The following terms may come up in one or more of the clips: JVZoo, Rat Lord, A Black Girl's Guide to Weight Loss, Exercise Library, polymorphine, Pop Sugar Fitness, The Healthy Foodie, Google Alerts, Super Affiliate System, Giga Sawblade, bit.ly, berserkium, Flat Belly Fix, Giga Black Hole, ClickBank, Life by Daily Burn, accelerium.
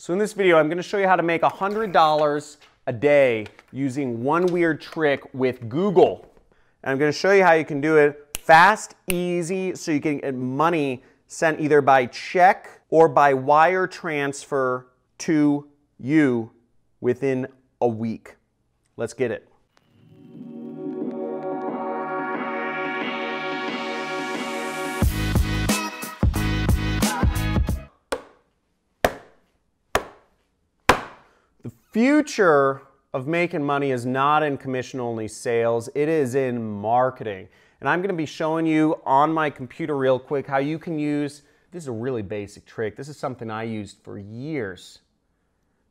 So in this video, I'm gonna show you how to make $100 a day using one weird trick with Google. And I'm gonna show you how you can do it fast, easy, so you can get money sent either by check or by wire transfer to you within a week. Let's get it. The future of making money is not in commission-only sales, it is in marketing. And I'm gonna be showing you on my computer real quick how you can use, this is a really basic trick, this is something I used for years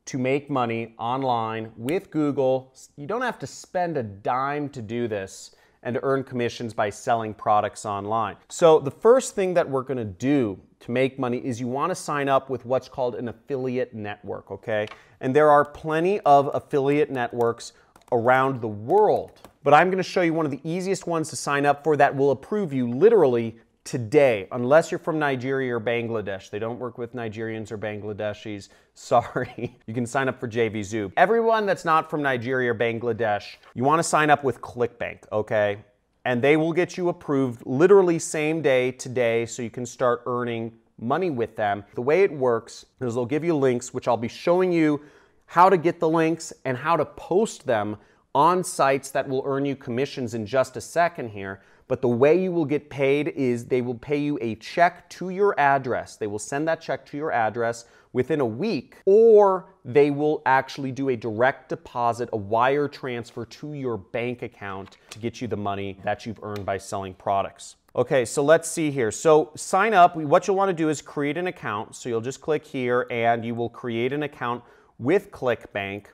to make money online with Google. You don't have to spend a dime to do this and to earn commissions by selling products online. So the first thing that we're gonna do to make money is you wanna sign up with what's called an affiliate network, okay? And there are plenty of affiliate networks around the world, but I'm gonna show you one of the easiest ones to sign up for that will approve you literally today, unless you're from Nigeria or Bangladesh. They don't work with Nigerians or Bangladeshis, sorry. You can sign up for JVZoo. Everyone that's not from Nigeria or Bangladesh, you wanna sign up with ClickBank, okay? And they will get you approved literally same day today, so you can start earning money with them. The way it works is they'll give you links, which I'll be showing you how to get the links and how to post them on sites that will earn you commissions in just a second here. But the way you will get paid is they will pay you a check to your address. They will send that check to your address within a week, or they will actually do a direct deposit, a wire transfer to your bank account to get you the money that you've earned by selling products. Okay, so let's see here. So sign up, what you'll wanna do is create an account. So you'll just click here and you will create an account with ClickBank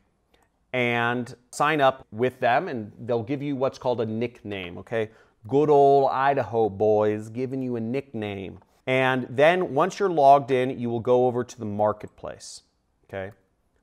and sign up with them, and they'll give you what's called a nickname, okay? Good old Idaho boy is giving you a nickname. And then once you're logged in, you will go over to the marketplace, okay?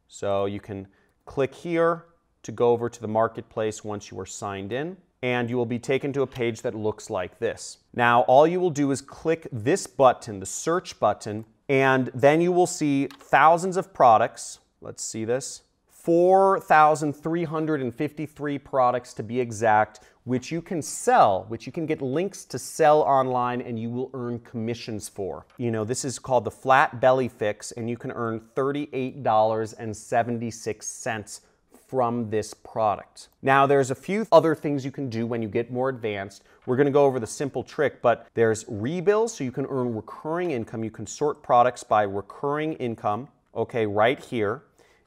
So you can click here to go over to the marketplace once you are signed in, and you will be taken to a page that looks like this. Now, all you will do is click this button, the search button, and then you will see thousands of products. Let's see this. 4,353 products to be exact, which you can sell, which you can get links to sell online and you will earn commissions for. You know, this is called the Flat Belly Fix, and you can earn $38.76 from this product. Now, there's a few other things you can do when you get more advanced. We're gonna go over the simple trick, but there's rebills, so you can earn recurring income. You can sort products by recurring income, okay, right here,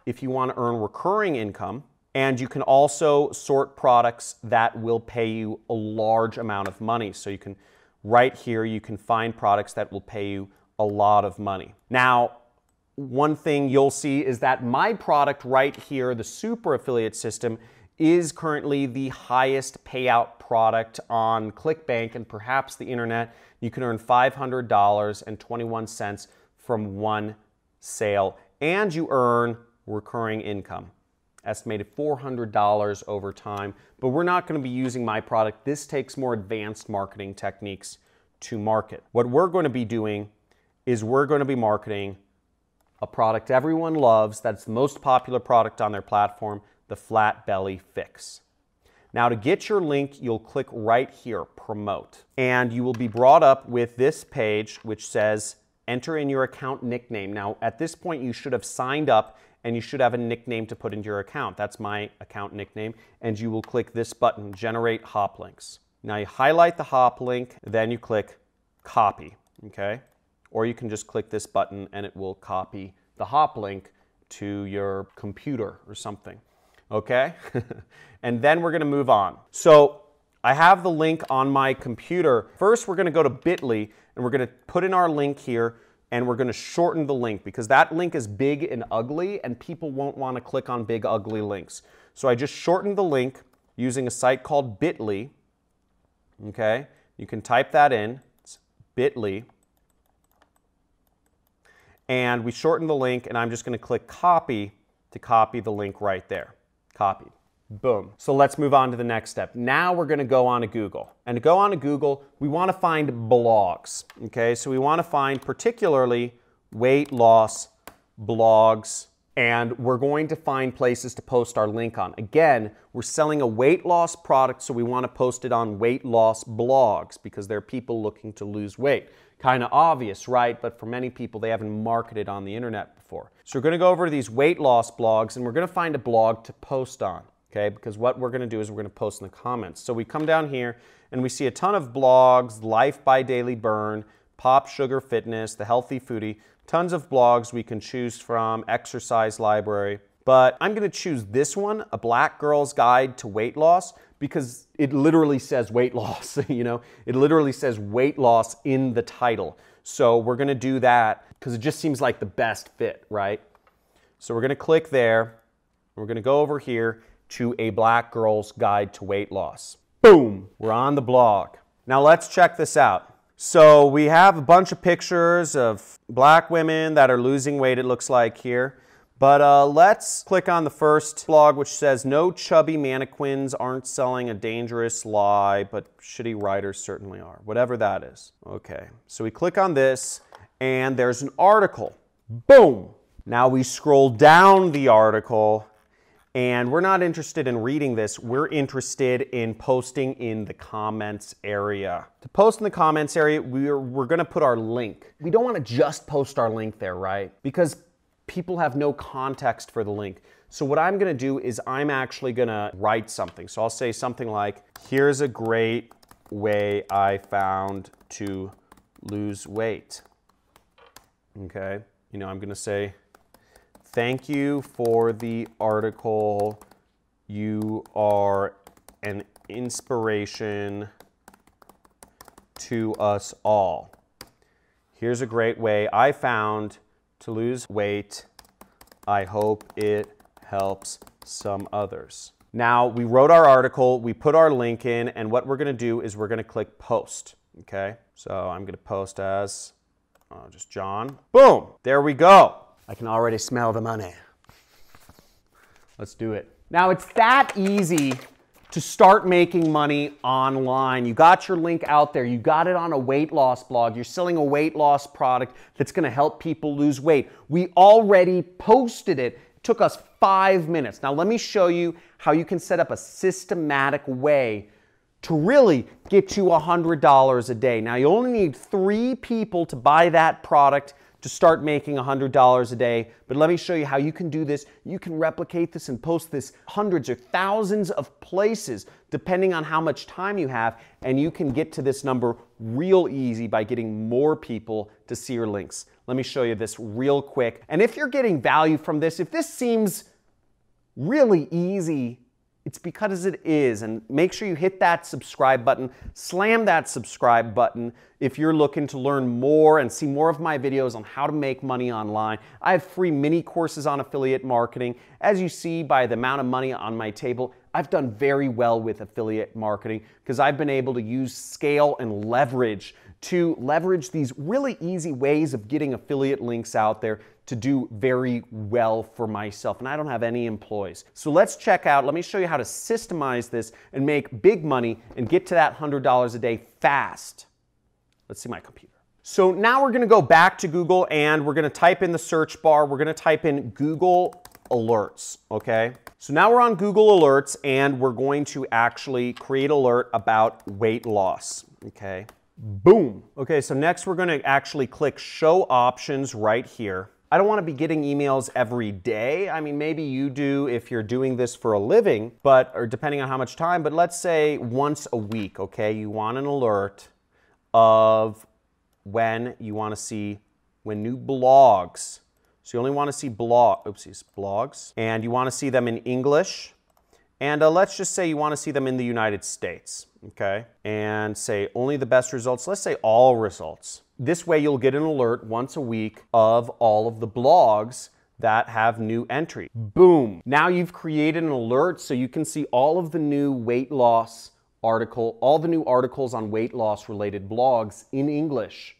if you want to earn recurring income, and you can also sort products that will pay you a large amount of money. So you can, right here, you can find products that will pay you a lot of money. Now, one thing you'll see is that my product right here, the Super Affiliate System, is currently the highest payout product on ClickBank and perhaps the internet. You can earn $500.21 from one sale, and you earn recurring income, estimated $400 over time, but we're not going to be using my product. This takes more advanced marketing techniques to market. What we're going to be doing is we're going to be marketing a product everyone loves, that's the most popular product on their platform, the Flat Belly Fix. Now, to get your link, you'll click right here, promote, and you will be brought up with this page which says enter in your account nickname. Now, at this point, you should have signed up and you should have a nickname to put into your account. That's my account nickname. And you will click this button, generate hop links. Now you highlight the hop link, then you click copy, okay? Or you can just click this button and it will copy the hop link to your computer or something, okay? And then we're gonna move on. So I have the link on my computer. First, we're gonna go to bit.ly and we're gonna put in our link here, and we're gonna shorten the link because that link is big and ugly and people won't wanna click on big ugly links. So I just shortened the link using a site called bit.ly, okay? You can type that in, it's bit.ly. And we shortened the link, and I'm just gonna click copy to copy the link right there, copied. Boom. So let's move on to the next step. Now we're gonna go on to Google. And to go on to Google, we wanna find blogs, okay? So we wanna find particularly weight loss blogs, and we're going to find places to post our link on. Again, we're selling a weight loss product, so we want to post it on weight loss blogs because there are people looking to lose weight. Kind of obvious, right? But for many people, they haven't marketed on the internet before. So we're going to go over to these weight loss blogs, and we're going to find a blog to post on, okay? Because what we're going to do is we're going to post in the comments. So we come down here, and we see a ton of blogs, Life by Daily Burn, Pop Sugar Fitness, The Healthy Foodie, tons of blogs we can choose from, Exercise Library. But I'm going to choose this one, A Black Girl's Guide to Weight Loss, because it literally says weight loss, you know? It literally says weight loss in the title. So we're going to do that because it just seems like the best fit, right? So we're going to click there. We're going to go over here to A Black Girl's Guide to Weight Loss. Boom! We're on the blog. Now let's check this out. So we have a bunch of pictures of black women that are losing weight, it looks like here. But let's click on the first blog, which says, no chubby mannequins aren't selling a dangerous lie, but shitty writers certainly are, whatever that is. Okay, so we click on this, and there's an article. Boom! Now we scroll down the article, and we're not interested in reading this, we're interested in posting in the comments area. To post in the comments area, we're gonna put our link. We don't wanna just post our link there, right? Because people have no context for the link. So what I'm gonna do is I'm actually gonna write something. So I'll say something like, here's a great way I found to lose weight. Okay, you know, I'm gonna say, thank you for the article. You are an inspiration to us all. Here's a great way I found to lose weight. I hope it helps some others. Now, we wrote our article, we put our link in, and what we're gonna do is we're gonna click post, okay? So I'm gonna post as just John. Boom, there we go. I can already smell the money. Let's do it. Now, it's that easy to start making money online. You got your link out there. You got it on a weight loss blog. You're selling a weight loss product that's going to help people lose weight. We already posted it. It took us 5 minutes. Now, let me show you how you can set up a systematic way to really get you $100 a day. Now, you only need 3 people to buy that product to start making $100 a day, but let me show you how you can do this. You can replicate this and post this hundreds or thousands of places, depending on how much time you have, and you can get to this number real easy by getting more people to see your links. Let me show you this real quick. And if you're getting value from this, if this seems really easy, it's because it is, and make sure you hit that subscribe button, slam that subscribe button if you're looking to learn more and see more of my videos on how to make money online. I have free mini courses on affiliate marketing. As you see by the amount of money on my table, I've done very well with affiliate marketing because I've been able to use scale and leverage to leverage these really easy ways of getting affiliate links out there to do very well for myself, and I don't have any employees. So let's check out, let me show you how to systemize this and make big money and get to that $100 a day fast. Let's see my computer. So now we're gonna go back to Google and we're gonna type in the search bar, we're gonna type in Google Alerts, okay? So now we're on Google Alerts and we're going to actually create an alert about weight loss, okay? Boom. Okay, so next we're gonna actually click show options right here. I don't wanna be getting emails every day. I mean, maybe you do if you're doing this for a living, but, or depending on how much time, but let's say once a week, okay? You want an alert of when you wanna see, when new blogs. So you only wanna see blogs, and you wanna see them in English. And let's just say you want to see them in the United States, okay? And say only the best results, let's say all results. This way you'll get an alert once a week of all of the blogs that have new entry. Boom! Now you've created an alert so you can see all of the new weight loss articles on weight loss related blogs in English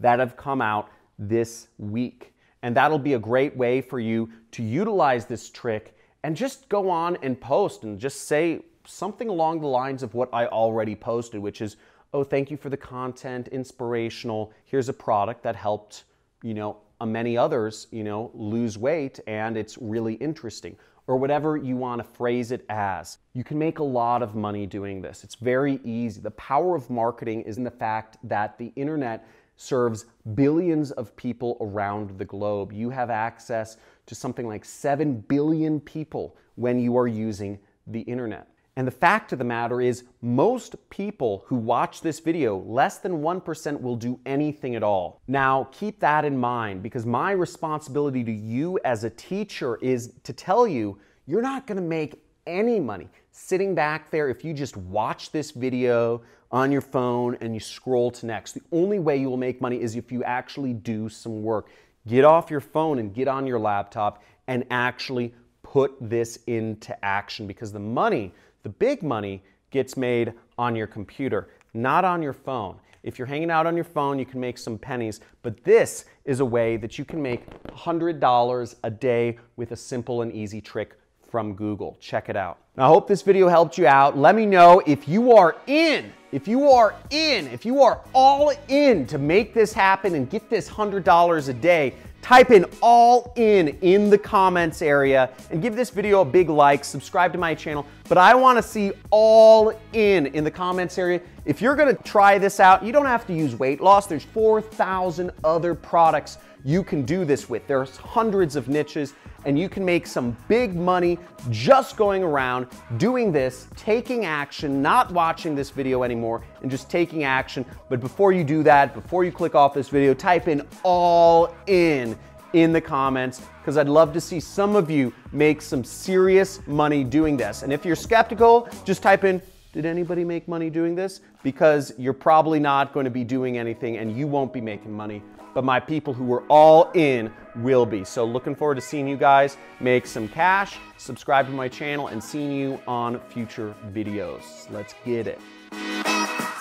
that have come out this week. And that'll be a great way for you to utilize this trick and just go on and post and just say something along the lines of what I already posted, which is, oh, thank you for the content, inspirational. Here's a product that helped, you know, many others, you know, lose weight, and it's really interesting, or whatever you want to phrase it as. You can make a lot of money doing this. It's very easy. The power of marketing is in the fact that the internet serves billions of people around the globe. You have access to something like 7 billion people when you are using the internet. And the fact of the matter is, most people who watch this video, less than 1% will do anything at all. Now, keep that in mind, because my responsibility to you as a teacher is to tell you, you're not gonna make any money sitting back there if you just watch this video on your phone and you scroll to next. The only way you will make money is if you actually do some work. Get off your phone and get on your laptop and actually put this into action, because the money, the big money, gets made on your computer, not on your phone. If you're hanging out on your phone, you can make some pennies, but this is a way that you can make $100 a day with a simple and easy trick from Google. Check it out. Now, I hope this video helped you out. Let me know if you are in, if you are all in to make this happen and get this $100 a day. Type in "all in" the comments area and give this video a big like, subscribe to my channel, but I wanna see "all in" the comments area. If you're gonna try this out, you don't have to use weight loss. There's 4,000 other products you can do this with. There's hundreds of niches, and you can make some big money just going around doing this, taking action, not watching this video anymore, and just taking action. But before you do that, before you click off this video, type in "all in" the comments, because I'd love to see some of you make some serious money doing this. And if you're skeptical, just type in, "Did anybody make money doing this?" Because you're probably not going to be doing anything and you won't be making money, but my people who are all in will be. So looking forward to seeing you guys make some cash, subscribe to my channel, and seeing you on future videos. Let's get it.